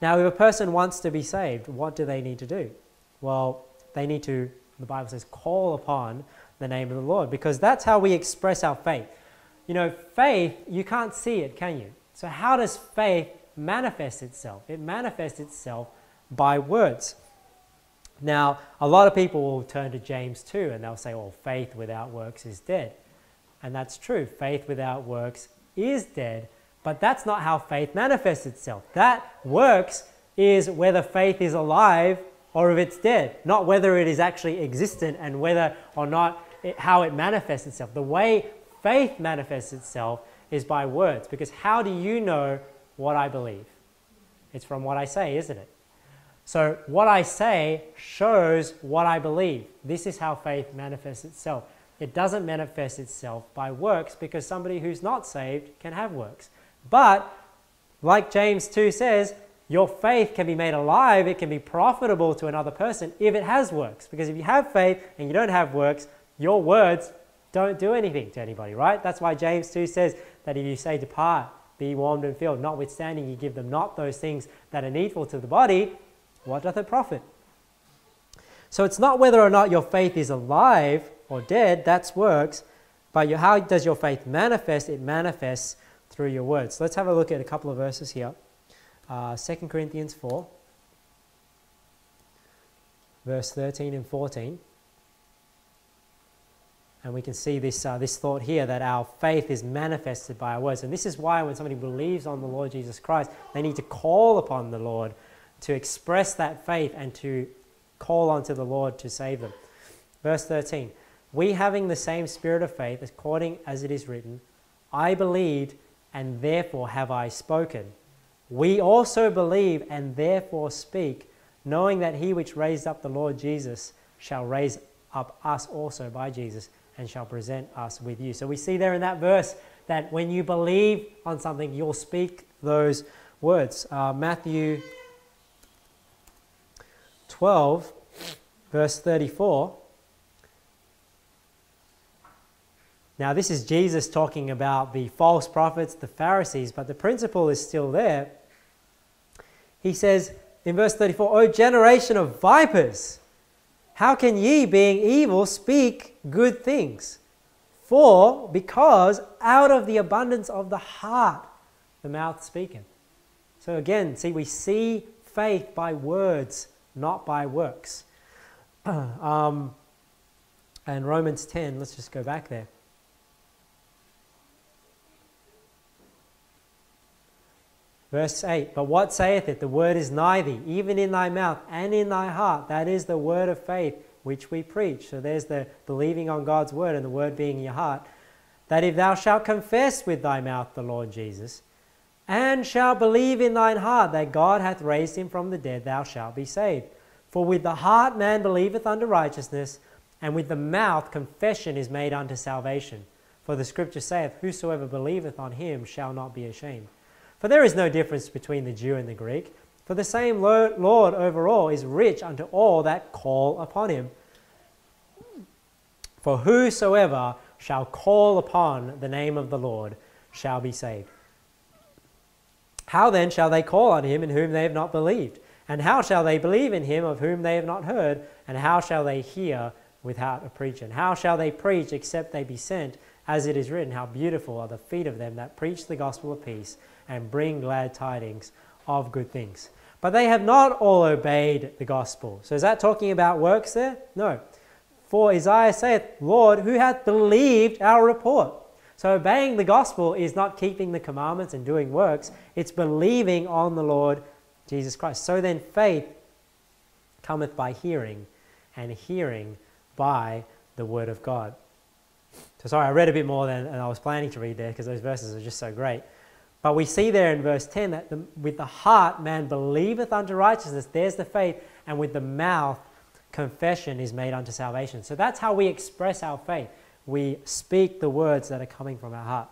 Now, if a person wants to be saved, what do they need to do? Well, they need to, the Bible says, call upon the name of the Lord, because that's how we express our faith. You know, faith, you can't see it, can you? So how does faith manifest itself? It manifests itself by words. Now, a lot of people will turn to James 2 and they'll say, well, faith without works is dead. And that's true. Faith without works is dead, but that's not how faith manifests itself. That works is whether faith is alive or if it's dead, not whether it is actually existent and whether or not how it manifests itself. The way faith manifests itself is by words, because how do you know what I believe? It's from what I say, isn't it? So what I say shows what I believe. This is how faith manifests itself. It doesn't manifest itself by works, because somebody who's not saved can have works. But like James 2 says, your faith can be made alive, it can be profitable to another person if it has works. Because if you have faith and you don't have works, your words don't do anything to anybody, right? That's why James 2 says that if you say depart, be warmed and filled, notwithstanding you give them not those things that are needful to the body, what doth it profit? So it's not whether or not your faith is alive or dead, that's works, but how does your faith manifest? It manifests through your words. So let's have a look at a couple of verses here. 2 Corinthians 4, verse 13 and 14. And we can see this, this thought here that our faith is manifested by our words. And this is why when somebody believes on the Lord Jesus Christ, they need to call upon the Lord to express that faith and to call unto the Lord to save them. Verse 13, we having the same spirit of faith, according as it is written, I believed and therefore have I spoken. We also believe and therefore speak, knowing that he which raised up the Lord Jesus shall raise up us also by Jesus and shall present us with you. So we see there in that verse that when you believe on something, you'll speak those words. Matthew 12, verse 34. Now this is Jesus talking about the false prophets, the Pharisees, but the principle is still there. He says in verse 34, O generation of vipers, how can ye, being evil, speak good things? For, because out of the abundance of the heart, the mouth speaketh. So again, see, we see faith by words, not by works. And Romans 10, let's just go back there. Verse 8, but what saith it? The word is nigh thee, even in thy mouth and in thy heart. That is the word of faith which we preach. So there's the believing on God's word and the word being your heart. That if thou shalt confess with thy mouth the Lord Jesus, and shall believe in thine heart that God hath raised him from the dead, thou shalt be saved. For with the heart man believeth unto righteousness, and with the mouth confession is made unto salvation. For the scripture saith, whosoever believeth on him shall not be ashamed. For there is no difference between the Jew and the Greek, for the same Lord over all is rich unto all that call upon him. For whosoever shall call upon the name of the Lord shall be saved. How then shall they call on him in whom they have not believed? And how shall they believe in him of whom they have not heard? And how shall they hear without a preacher? And how shall they preach except they be sent? As it is written, how beautiful are the feet of them that preach the gospel of peace and bring glad tidings of good things. But they have not all obeyed the gospel. So is that talking about works there? No. For Isaiah saith, Lord, who hath believed our report? So obeying the gospel is not keeping the commandments and doing works. It's believing on the Lord Jesus Christ. So then faith cometh by hearing, and hearing by the word of God. So sorry, I read a bit more than I was planning to read there because those verses are just so great. But we see there in verse 10 that with the heart man believeth unto righteousness, there's the faith, and with the mouth confession is made unto salvation. So that's how we express our faith. We speak the words that are coming from our heart.